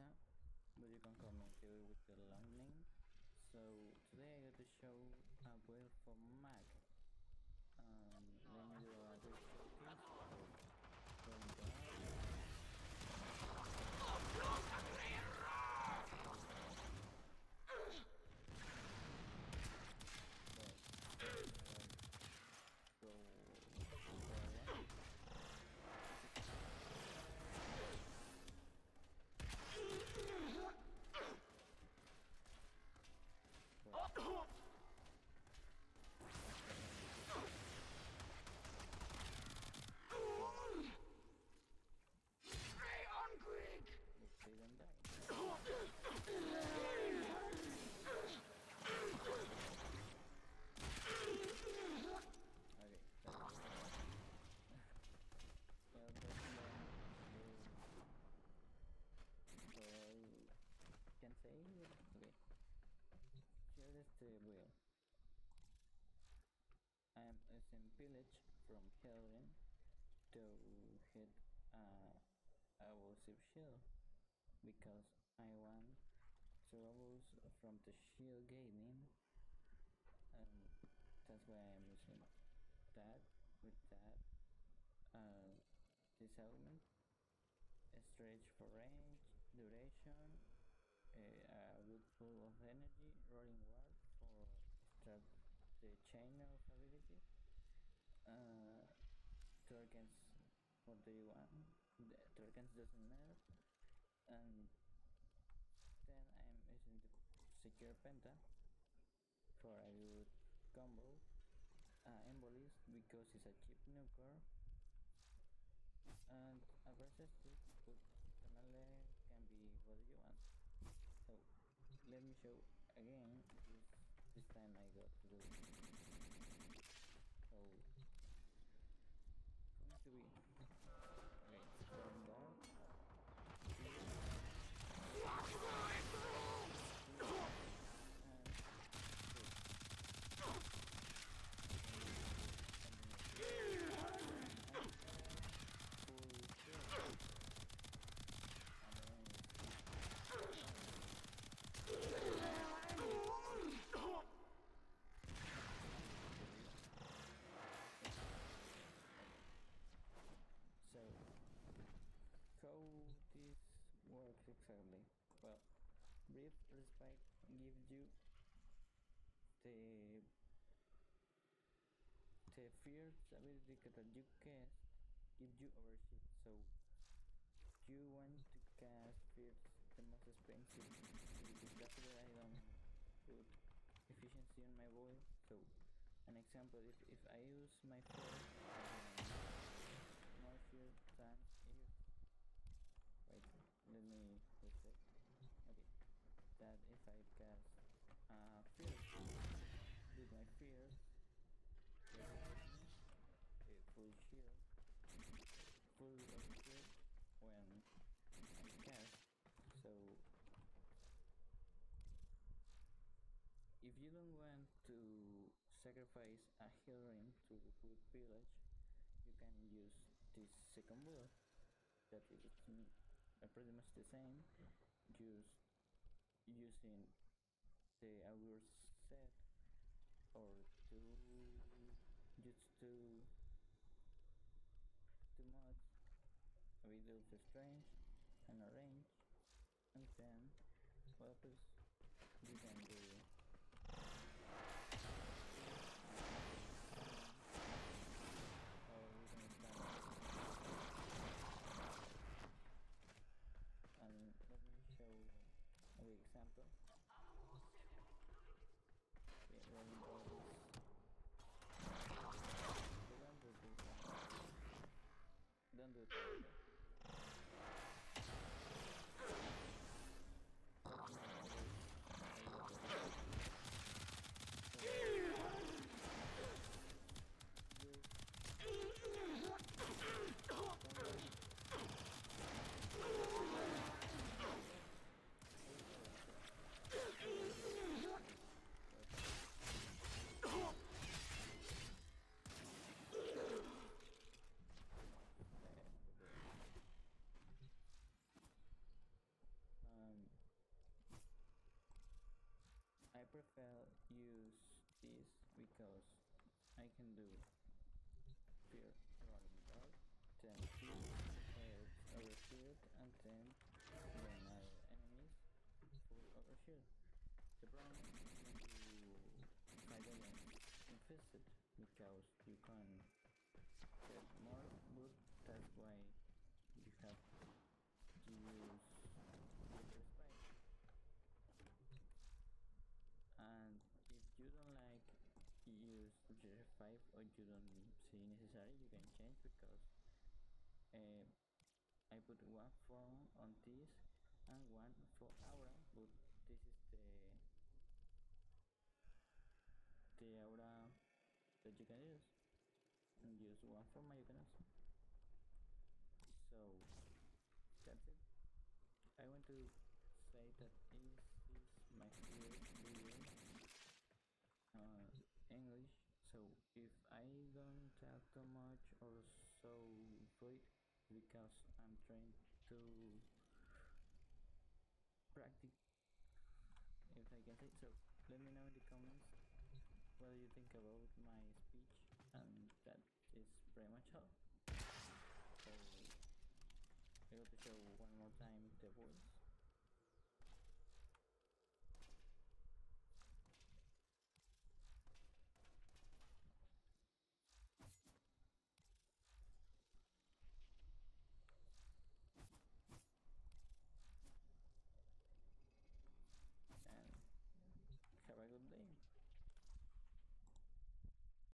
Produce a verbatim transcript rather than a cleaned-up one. Penta, but you can call me here with the long name. So today I got to show a build for Mag. Um, then you are doing okay. Here is the wheel. I am using Pillage from Helminth to hit uh, a warship shield because I want troubles from the shield gaming, and that's why I am using that with that. Uh, this element stretch for range, duration. A uh, good pool of energy, rolling wall for strap the chain of ability, uh, Turcans, what do you want? The Turcans doesn't matter, and then I'm using the Secure Penta for a good combo, uh, embolist because it's a cheap nuker, and a versus stick, but finally can be what you want. So let me show again. This, this time I got to do it. So going to be okay, turn down. So, how this works exactly? Well, brief respite gives you the the fierce ability that you cast gives you overshield. So, you want to cast fierce, the most expensive, because I don't put efficiency on my voice. So, an example is if I use my force. More shield than you. Wait, let me fix it. Okay, that if I cast uh, fear with my fear, full shield, full of shield when I cast. So if you don't want to sacrifice a healing to good Pillage, you can use this second wheel that is pretty much the same, just using the augur set or two, just two, two mods. We do the strange and arrange, and then purpose you can do. And let me show an example. Okay, let me go this. So don't do this one. Don't do it. Okay. prefer use this because I can do spear rolling dart, then overshield, and then when our enemies full overshield. The problem is you kind of infested because you can get more wood, that's why you have to use the spike. And if you don't like use G five or you don't see necessary, you can change because uh, I put one form on this and one for aura, but this is the the aura that you can use, and use one for my icons. So that's it. I want to say that this is my favorite video uh, English, so if I don't talk too much or so void, because I'm trying to practice, if I can say so. Let me know in the comments what you think about my speech, and that is pretty much all. So I got to show one more time the voice.